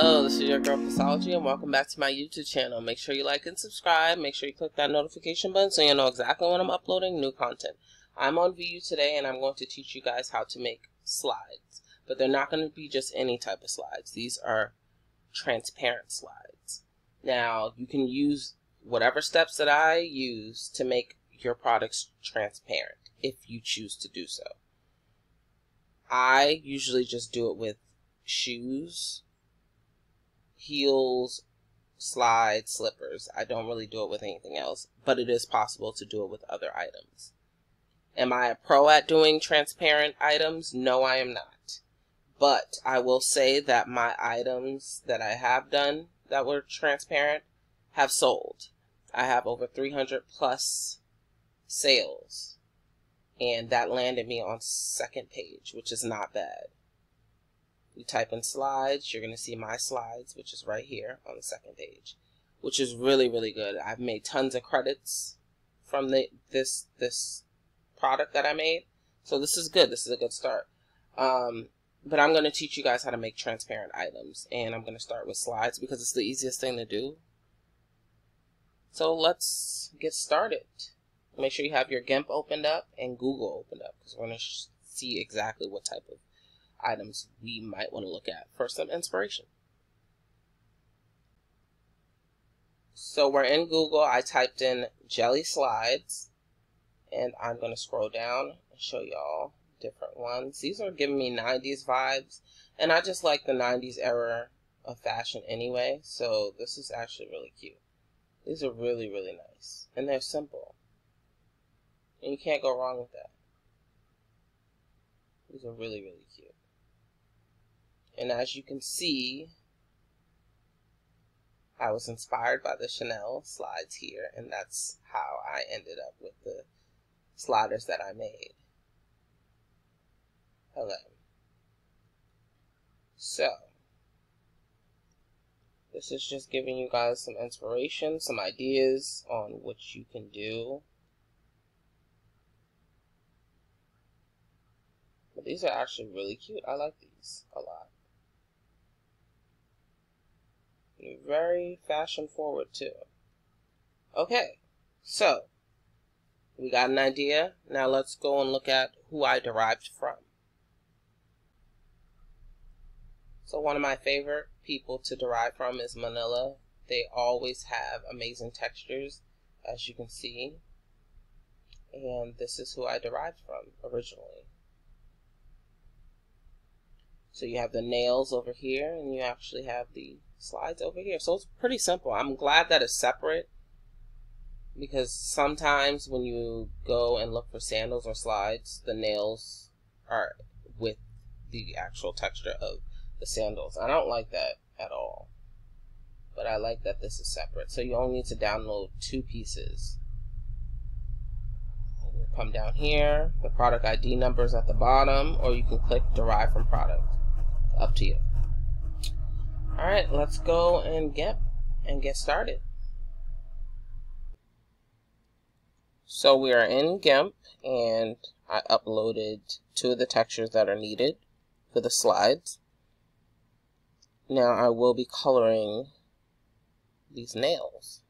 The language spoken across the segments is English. Hello, this is your girl Pvssology, and welcome back to my YouTube channel. Make sure you like and subscribe. Make sure you click that notification button so you know exactly when I'm uploading new content. I'm on VU today, and I'm going to teach you guys how to make slides. But they're not going to be just any type of slides. These are transparent slides. Now, you can use whatever steps that I use to make your products transparent if you choose to do so. I usually just do it with shoes, heels, slides, slippers. I don't really do it with anything else, but it is possible to do it with other items. Am I a pro at doing transparent items? No, I am not. But I will say that my items that I have done that were transparent have sold. I have over 300 plus sales, and that landed me on second page, which is not bad. You type in slides, you're going to see my slides, which is right here on the second page, which is really, really good. I've made tons of credits from this product that I made. So this is good. This is a good start. But I'm going to teach you guys how to make transparent items. And I'm going to start with slides because it's the easiest thing to do. So let's get started. Make sure you have your GIMP opened up and Google opened up, because we're going to see exactly what type of items we might want to look at for some inspiration. So we're in Google. I typed in jelly slides, and I'm going to scroll down and show y'all different ones. These are giving me 90s vibes, and I just like the 90s era of fashion anyway, so this is actually really cute. These are really, really nice, and they're simple, and you can't go wrong with that. These are really, really cute. And as you can see, I was inspired by the Chanel slides here, and that's how I ended up with the sliders that I made. Hello. So, this is just giving you guys some inspiration, some ideas on what you can do. But these are actually really cute. I like these a lot. Very fashion forward too. Okay, so we got an idea. Now let's go and look at who I derived from. So one of my favorite people to derive from is Manila. They always have amazing textures, as you can see. And this is who I derived from originally. So you have the nails over here, and you actually have the slides over here. So it's pretty simple. I'm glad that it's separate, because sometimes when you go and look for sandals or slides, the nails are with the actual texture of the sandals. I don't like that at all, but I like that this is separate. So you only need to download two pieces. And you come down here, the product ID number is at the bottom, or you can click derive from product. Up to you. Alright, let's go and get started. So we are in GIMP, and I uploaded two of the textures that are needed for the slides. Now I will be coloring these nails.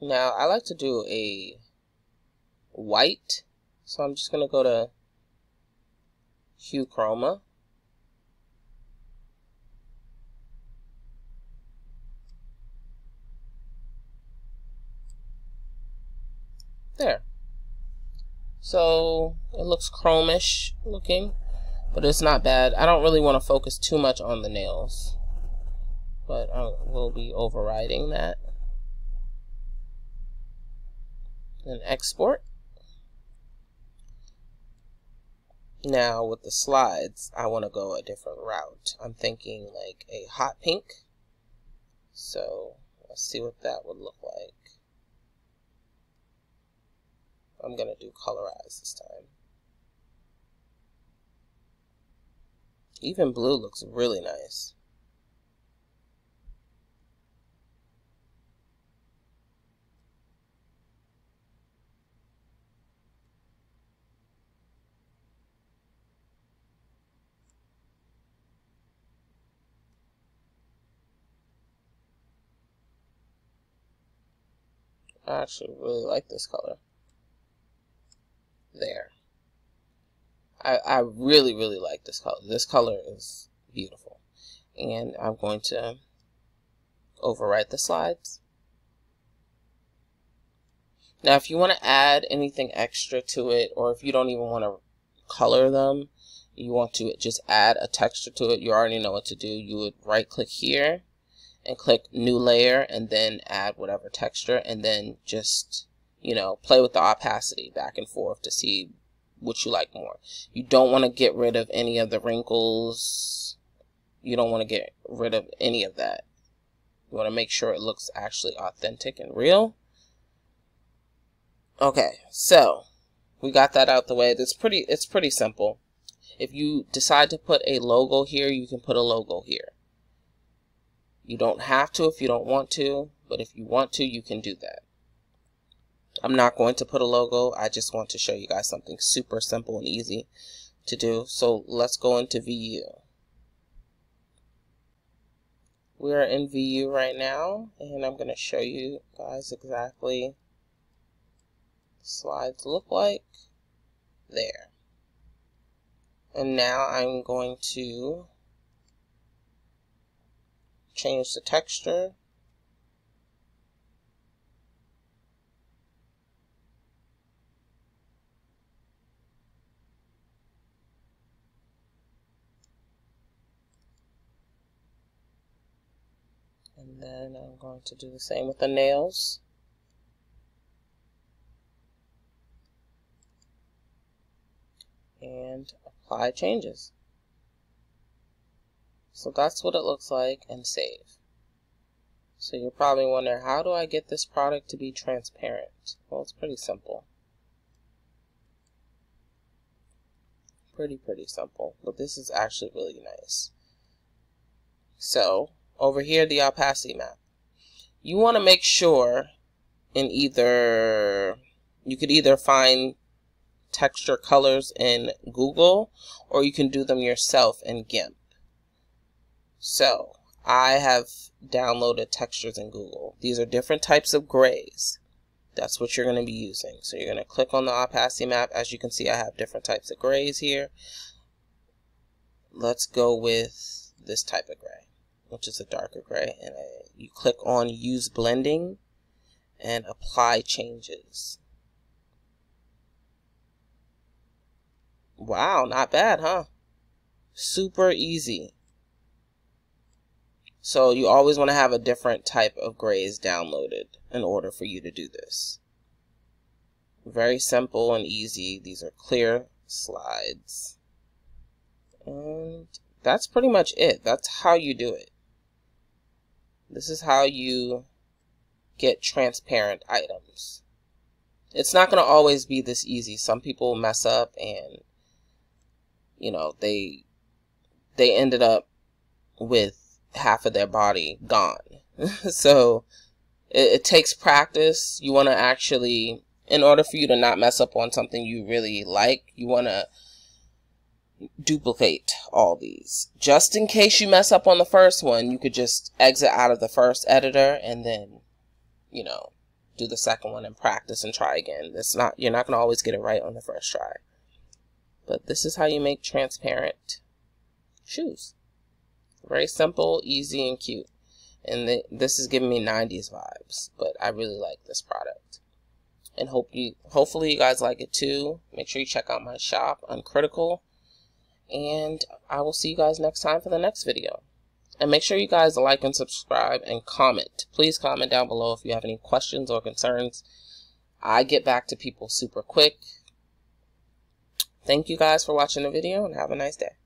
Now I like to do a white, so I'm just going to go to Hue Chroma. There. So it looks chromish looking, but it's not bad. I don't really want to focus too much on the nails, but I will be overriding that. Then export. Now with the slides, I want to go a different route. I'm thinking like a hot pink. So let's see what that would look like. I'm going to do colorize this time. Even blue looks really nice. I actually really like this color. There. I really, really like this color. This color is beautiful. And I'm going to overwrite the slides. Now, if you want to add anything extra to it, or if you don't even want to color them, you want to just add a texture to it, you already know what to do. You would right click here and click new layer and then add whatever texture, and then just, you know, play with the opacity back and forth to see what you like more. You don't want to get rid of any of the wrinkles. You don't want to get rid of any of that. You want to make sure it looks actually authentic and real. Okay, so we got that out the way. It's pretty simple. If you decide to put a logo here, you can put a logo here. You don't have to if you don't want to, but if you want to, you can do that. I'm not going to put a logo. I just want to show you guys something super simple and easy to do. So let's go into VU. We are in VU right now, and I'm going to show you guys exactly slides look like there. And now I'm going to change the texture. And then I'm going to do the same with the nails. And apply changes. So that's what it looks like, and save. So you're probably wondering, how do I get this product to be transparent? Well, it's pretty simple. Pretty simple, but this is actually really nice. So over here, the opacity map. You want to make sure in either, you could either find texture colors in Google, or you can do them yourself in GIMP. So I have downloaded textures in Google. These are different types of grays. That's what you're going to be using. So you're going to click on the opacity map. As you can see, I have different types of grays here. Let's go with this type of gray, which is a darker gray, and you click on use blending and apply changes. Wow, not bad, huh? Super easy. So you always want to have a different type of grays downloaded in order for you to do this. Very simple and easy. These are clear slides. And that's pretty much it. That's how you do it. This is how you get transparent items. It's not going to always be this easy. Some people mess up and, you know, they ended up with half of their body gone. So it takes practice. You want to actually, in order for you to not mess up on something you really like, you want to duplicate all these. Just in case you mess up on the first one, you could just exit out of the first editor and then, you know, do the second one and practice and try again. It's not, you're not going to always get it right on the first try. But this is how you make transparent shoes. Very simple, easy, and cute. And this is giving me 90s vibes, but I really like this product. And hopefully you guys like it too. Make sure you check out my shop, Uncritical. And I will see you guys next time for the next video. And make sure you guys like and subscribe and comment. Please comment down below if you have any questions or concerns. I get back to people super quick. Thank you guys for watching the video, and have a nice day.